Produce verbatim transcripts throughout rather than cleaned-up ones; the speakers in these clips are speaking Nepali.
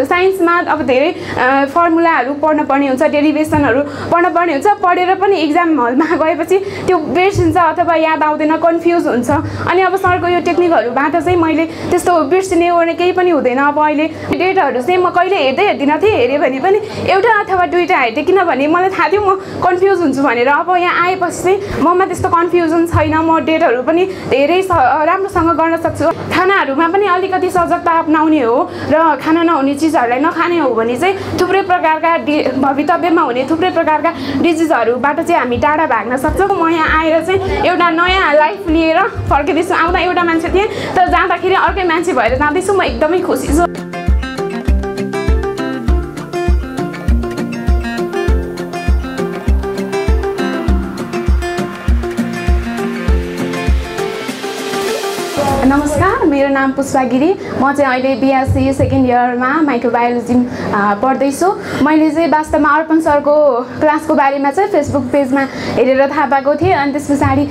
साइंस में अब धेरै फर्मुला पढ्न पर्ने हुन्छ, डेरिभेसनहरु पढ्न पर्ने हुन्छ। पढेर पनि एक्जाम हलमा गएपछि त्यो बिर्सिन्छ अथवा याद आउँदैन, कन्फ्युज हुन्छ। अनि अब सरको यो टेक्निकहरुबाट चाहिँ मैले त्यस्तो बिर्सिने ओर्ने केही पनि हुँदैन। अब अहिले डेटहरु चाहिँ म कहिले हेर्दै हेर्दिन थिए, हेरे भने पनि एउटा अथवा दुईटा हेर्थे, किनभने मलाई थाहा थियो म कन्फ्युज हुन्छु भनेर। अब यहाँ आएपछि चाहिँ ममा त्यस्तो कन्फ्युजन छैन, म डेटहरु पनि धेरै राम्रोसँग गर्न सक्छु। खानाहरुमा पनि अलिकति सजगता अपनाउने हो र खाना नहुने चीजहरुलाई नखाने हो भने चाहिँ थुप्रै प्रकारका भवितव्यमा हुने थुप्रै प्रकारका डिजिजहरुबाट चाहिँ हामी टाढा भाग्न सक्छौँ। म यहाँ आएर चाहिँ एउटा नयाँ लाइफ लिएर फर्किँदैछु। आउँदा एउटा मान्छे थिएँ, तर जाँदाखेरि अर्कै मान्छे भएर जाँदैछु। म एकदमै खुसी छु। नमस्कार, मेरो नाम पुष्पा गिरी। म चाहिँ अहिले बीएससी सेकेन्ड इयरमा माइक्रोबायोलोजी पढ्दैछु। मैले चाहिँ वास्तवमा अर्पण सरको क्लासको बारेमा चाहिँ फेसबुक पेजमा हेरेर थाहा पाएको थिएँ। अनि त्यस पछाडि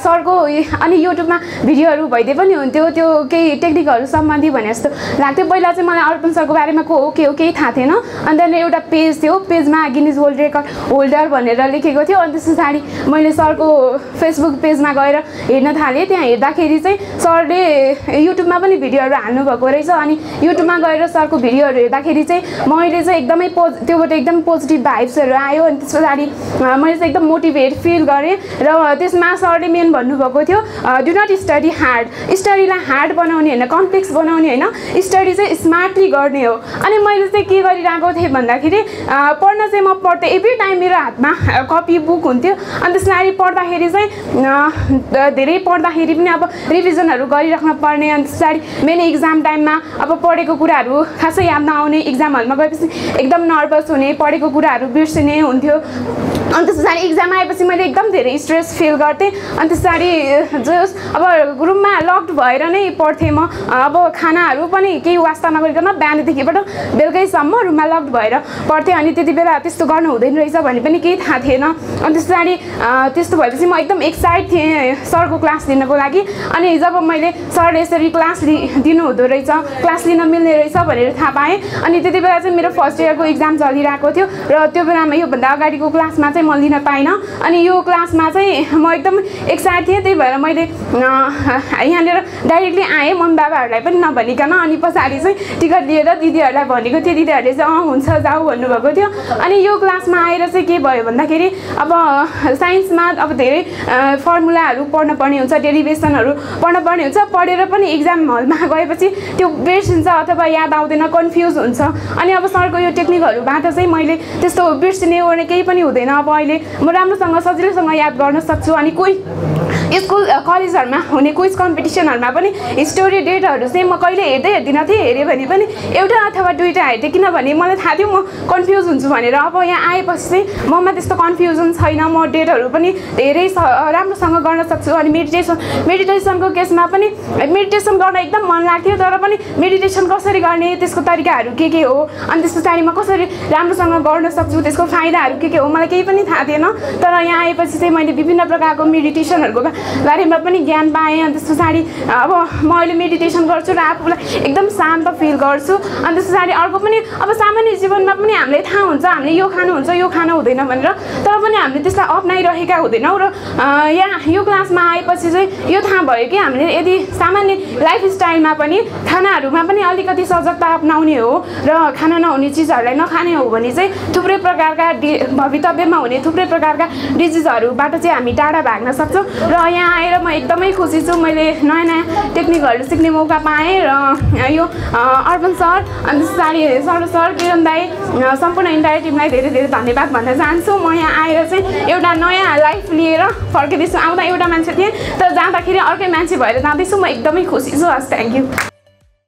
सरको अनि युट्युबमा भिडियोहरू भइदिए पनि हुन्थ्यो, त्यो केही टेक्निकहरू सम्बन्धी भने जस्तो लाग्थ्यो। पहिला चाहिँ मलाई अर्पण सरको बारेमा को हो के हो केही थाहा थिएन। अनि त्यहाँनिर एउटा पेज थियो, पेजमा गिनिज वर्ल्ड रेकर्ड होल्डर भनेर लेखेको थियो। अनि त्यस पछाडि मैले सरको फेसबुक पेजमा गएर हेर्न थालेँ। त्यहाँ हेर्दाखेरि चाहिँ सरले युट्युबमा पनि भिडियोहरू हाल्नुभएको रहेछ। अनि युट्युबमा गएर सरको भिडियोहरू हेर्दाखेरि चाहिँ मैले चाहिँ एकदमै पोज त्योबाट एकदम पोजिटिभ भाइब्सहरू आयो। अनि त्यस पछाडि मैले चाहिँ एकदम मोटिभेट फिल गरेँ। र त्यसमा सरले मेन भन्नुभएको थियो, डु नट स्टडी हार्ड, स्टडीलाई हार्ड बनाउने होइन, कम्प्लेक्स बनाउने होइन, स्टडी चाहिँ स्मार्टली गर्ने हो। अनि मैले चाहिँ के गरिरहेको थिएँ भन्दाखेरि पढ्न चाहिँ म पढ्थेँ। एभ्री टाइम मेरो हातमा कपी बुक हुन्थ्यो। अनि त्यस पछाडि पढ्दाखेरि चाहिँ धेरै पढ्दाखेरि पनि अब रिभिजन गरिराख्न पर्ने। अनि त्यस पछाडि मेरो इक्जाम टाइममा अब पढेको कुराहरू खासै याद नआउने, इक्जाम हलमा गएपछि एकदम नर्भस हुने, पढेको कुराहरू बिर्सिने हुन्थ्यो। अनि त्यस पछाडि इक्जाम आएपछि मैले एकदम धेरै स्ट्रेस फिल गर्थेँ। अनि त्यस पछाडि जस अब रुममा लक्ड भएर नै पढ्थेँ म। अब खानाहरू पनि केही वास्ता नगरिकन बिहानदेखिबाट बेलुकैसम्म रुममा लक्ड भएर पढ्थेँ। अनि त्यति बेला त्यस्तो गर्नु हुँदैन रहेछ भने पनि केही थाहा थिएन। अनि त्यस पछाडि त्यस्तो भएपछि म एकदम एक्साइट थिएँ सरको क्लास लिनको लागि। अनि जब मैले सरले यसरी क्लास लि दिनुहुँदो रहेछ, क्लास लिन मिल्ने रहेछ भनेर थाहा पाएँ। अनि त्यति बेला चाहिँ मेरो फर्स्ट इयरको इक्जाम चलिरहेको थियो र त्यो बेलामा योभन्दा अगाडिको क्लासमा चाहिँ म लिन पाइनँ। अनि यो क्लासमा चाहिँ म एकदम एक्साइट थिएँ, त्यही भएर मैले यहाँनिर डाइरेक्टली आएँ, मम्मी बाबाहरूलाई पनि नभनिकन। अनि पछाडि चाहिँ टिकट लिएर दिदीहरूलाई भनेको थिएँ, दिदीहरूले चाहिँ अँ हुन्छ जाऊ भन्नुभएको थियो। अनि यो क्लासमा आएर चाहिँ के भयो भन्दाखेरि अब साइन्समा अब धेरै फर्मुलाहरू पढ्न पर्ने हुन्छ, डेरिभेसनहरू पढ्न पर्ने हुन्छ। पढेर पनि एक्जाम हलमा गएपछि त्यो बिर्सिन्छ अथवा याद आउँदैन, कन्फ्युज हुन्छ। अनि अब सरको यो टेक्निकहरूबाट चाहिँ मैले त्यस्तो बिर्सिने ओर्ने केही पनि हुँदैन। अब अहिले म राम्रोसँग सजिलैसँग याद गर्न सक्छु। अनि कोही स्कुल कलेजहरुमा हुने क्विज कम्पिटिसनहरुमा पनि स्टोरी डेटहरु चाहिँ म कहिले हेर्दै हेर्दिन थिएँ, हेरे भने पनि एउटा अथवा दुईटा हेर्थे, किनभने मलाई थाहा थियो म कन्फ्युज हुन्छु भनेर। अब यहाँ आएपछि चाहिँ ममा त्यस्तो कन्फ्युजन छैन, म डेटहरु पनि धेरै राम्रोसँग गर्न सक्छु। अनि मेडिटेसन मेडिटेसनको केसमा पनि मेडिटेसन गर्न एकदम मन लाग्थ्यो, तर पनि मेडिटेसन कसरी गर्ने, त्यसको तरिकाहरू के के हो, अनि त्यस पछाडि म कसरी राम्रोसँग गर्न सक्छु, त्यसको फाइदाहरू के के हो, मलाई केही पनि थाहा थिएन। तर यहाँ आएपछि चाहिँ मैले विभिन्न प्रकारको मेडिटेसनहरुको बारेमा पनि ज्ञान पाएँ। अनि त्यस पछाडि अब म अहिले मेडिटेसन गर्छु र आफूलाई एकदम शान्त फिल गर्छु। अनि त्यस पछाडि अर्को पनि अब सामान्य जीवनमा पनि हामीलाई थाहा हुन्छ, हामीले यो खानुहुन्छ यो खानु हुँदैन भनेर, तर पनि हामीले त्यसलाई अप्नाइरहेका हुँदैनौँ। र यहाँ यो क्लासमा आएपछि चाहिँ यो थाहा भयो कि हामीले यदि सामान्य लाइफस्टाइलमा पनि खानाहरूमा पनि अलिकति सजगता अपनाउने हो र खाना नहुने चिजहरूलाई नखाने हो भने चाहिँ थुप्रै प्रकारका डि भवितव्यमा हुने थुप्रै प्रकारका डिजिजहरूबाट चाहिँ हामी टाढा भाग्न सक्छौँ। र यहाँ आएर म एकदमै खुसी छु, मैले नयाँ नयाँ टेक्निकहरू सिक्ने मौका पाएँ। र यो अर्पण सर, अनि त्यस पछाडि सर सर किरण दाई, सम्पूर्ण इन्टायर टिमलाई धेरै धेरै धन्यवाद भन्न चाहन्छु। म यहाँ आएर चाहिँ एउटा नयाँ लाइफ लिएर फर्किँदैछु। आउँदा एउटा मान्छे थिएँ, तर जाँदाखेरि अर्कै मान्छे भएर जाँदैछु। म एकदमै खुसी छु। हस्, थ्याङ्क यू।